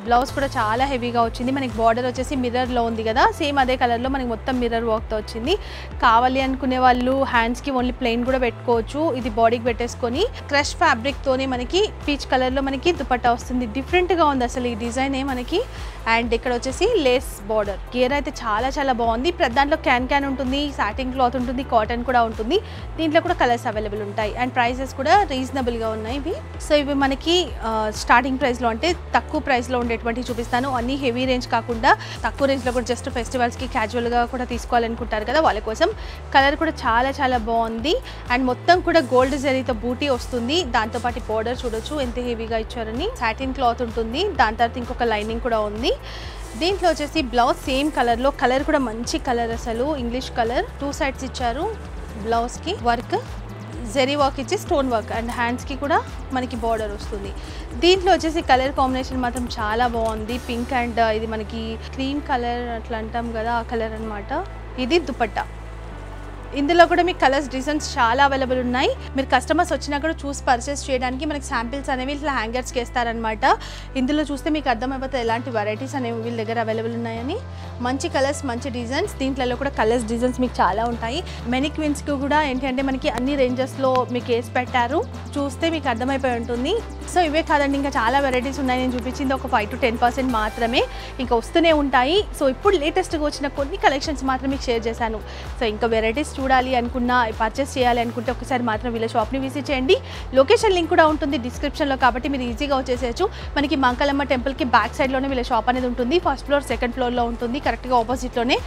బ్లౌజ్ కూడా చాలా హెవీగా వచ్చింది. మనకి బార్డర్ వచ్చేసి మిర్రర్లో ఉంది కదా, సేమ్ అదే కలర్లో మనకి మొత్తం మిర్రర్ వర్క్తో వచ్చింది. కావాలి అనుకునే వాళ్ళు హ్యాండ్స్కి ఓన్లీ ప్లెయిన్ కూడా పెట్టుకోవచ్చు, ఇది బాడీకి పెట్టేసుకొని. క్రష్ ఫ్యాబ్రిక్తోనే మనకి పీచ్ కలర్లో మనకి దుపట్టా వస్తుంది. డిఫరెంట్గా ఉంది అసలు ఈ డిజైనే మనకి. అండ్ ఇక్కడ వచ్చేసి లేస్ బార్డర్, గేర్ అయితే చాలా బాగుంది. దాంట్లో క్యాన్ ఉంటుంది, సాటిన్ క్లాత్ ఉంటుంది, కాటన్ కూడా ఉంటుంది. దీంట్లో కూడా కలర్స్ అవైలబుల్ ఉంటాయి అండ్ ప్రైజెస్ కూడా రీజనబుల్గా ఉన్నాయి ఇవి. సో ఇవి మనకి స్టార్టింగ్ ప్రైస్లో, అంటే తక్కువ ప్రైస్లో ఉండేటువంటి చూపిస్తాను. అన్ని హెవీ రేంజ్ కాకుండా తక్కువ రేంజ్లో కూడా జస్ట్ ఫెస్టివల్స్కి క్యాజువల్గా కూడా తీసుకోవాలనుకుంటారు కదా వాళ్ళ కోసం. కలర్ కూడా చాలా బాగుంది. అండ్ మొత్తం కూడా గోల్డ్ జరీతో బూటీ వస్తుంది, దాంతోపాటు బోర్డర్ చూడొచ్చు ఎంత హెవీగా ఇచ్చారని. సాటిన్ క్లాత్ ఉంటుంది, దాని తర్వాత ఇంకొక లైనింగ్ కూడా ఉంది. దీంట్లో వచ్చేసి బ్లౌజ్ సేమ్ కలర్లో, కలర్ కూడా మంచి కలర్ అసలు ఇంగ్లీష్ కలర్. 2 సైడ్స్ ఇచ్చారు బ్లౌజ్కి, వర్క్ జెరీ వర్క్ ఇచ్చి స్టోన్ వర్క్ అండ్ హ్యాండ్స్కి కూడా మనకి బార్డర్ వస్తుంది. దీంట్లో వచ్చేసి కలర్ కాంబినేషన్ మాత్రం చాలా బాగుంది, పింక్ అండ్ ఇది మనకి క్రీమ్ కలర్ అట్లా అంటాం కదా ఆ కలర్ అనమాట. ఇది దుపట్టా, ఇందులో కూడా మీకు కలర్స్ డిజైన్స్ చాలా అవైలబుల్ ఉన్నాయి. మీరు కస్టమర్స్ వచ్చినా కూడా చూసి పర్చేస్ చేయడానికి మనకి శాంపిల్స్ అనేవి ఇట్లా హ్యాంగర్స్కి వేస్తారనమాట. ఇందులో చూస్తే మీకు అర్థమైపోతే ఎలాంటి వెరైటీస్ అనేవి వీళ్ళ దగ్గర అవైలబుల్ ఉన్నాయని. మంచి కలర్స్, మంచి డిజైన్స్, దీంట్లో కూడా కలర్స్ డిజైన్స్ మీకు చాలా ఉంటాయి. మెనీ క్వీన్స్కి కూడా ఏంటంటే మనకి అన్ని రేంజెస్లో మీకు వేసి పెట్టారు, చూస్తే మీకు అర్థమైపోయి ఉంటుంది. సో ఇవే కాదండి ఇంకా చాలా వెరైటీస్ ఉన్నాయి, నేను చూపించింది ఒక 5-10% మాత్రమే, ఇంకా వస్తూనే ఉంటాయి. సో ఇప్పుడు లేటెస్ట్గా వచ్చిన కొన్ని కలెక్షన్స్ మాత్రం మీకు షేర్ చేశాను. సో ఇంకా వెరైటీస్ చూడాలి అనుకున్నా, పర్చేస్ చేయాలి అనుకుంటే ఒకసారి మాత్రం వీళ్ళ షాప్ని విజిట్ చేయండి. లొకేషన్ లింక్ కూడా ఉంటుంది డిస్క్రిప్షన్లో, కాబట్టి మీరు ఈజీగా వచ్చేసేయచ్చు. మనకి మహంకాళమ్మ టెంపుల్కి బ్యాక్ సైడ్లోనే వీళ్ళ షాప్ అనేది ఉంటుంది. ఫస్ట్ ఫ్లోర్, సెకండ్ ఫ్లోర్లో ఉంటుంది, కరెక్ట్గా ఆపోజిట్లోనే.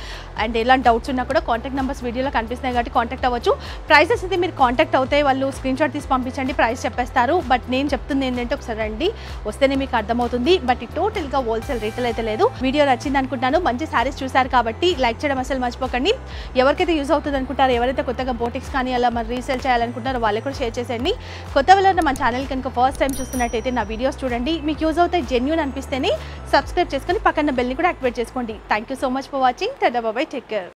అండ్ ఎలాంటి డౌట్స్ ఉన్నా కూడా కాంటాక్ట్ నెంబర్స్ వీడియోలో కనిపిస్తున్నాయి కాబట్టి కాంటాక్ట్ అవ్వచ్చు. ప్రైసెస్ అయితే మీరు కాంటాక్ట్ అవుతాయి, వాళ్ళు స్క్రీన్ షాట్ తీసి పంపించండి, ప్రైస్ చెప్పేస్తారు. బట్ నేను చెప్తుంది ఏంటంటే ఒకసారి రండి, వస్తేనే మీకు అర్థమవుతుంది. బట్ టోటల్గా హోల్సేల్ రీటైల్ అయితే లేదు. వీడియో నచ్చింది అనుకుంటాను, మంచి శారీస్ చూసారు కాబట్టి లైక్ చేయడం అసలు మర్చిపోకండి. ఎవరికైతే యూజ్ అవుతుంది అనుకుంటారు ఎవరైతే కొత్తగా బోటిక్స్ కానీ అలా మరి రీసేల్ చేయాలనుకుంటారో వాళ్ళకి కూడా షేర్ చేసేయండి. కొత్త వాళ్ళైనా మన ఛానల్ కనుక ఫస్ట్ టైం చూస్తున్నట్టయితే నా వీడియోస్ చూడండి, మీకు యూజ్ అవుతాయి, జెన్యూన్ అనిపిస్తేనే సబ్స్క్రైబ్ చేసుకొని పక్కన బెల్ని కూడా యాక్టివేట్ చేసుకోండి. Thank you so much for watching. Tata bye, take care.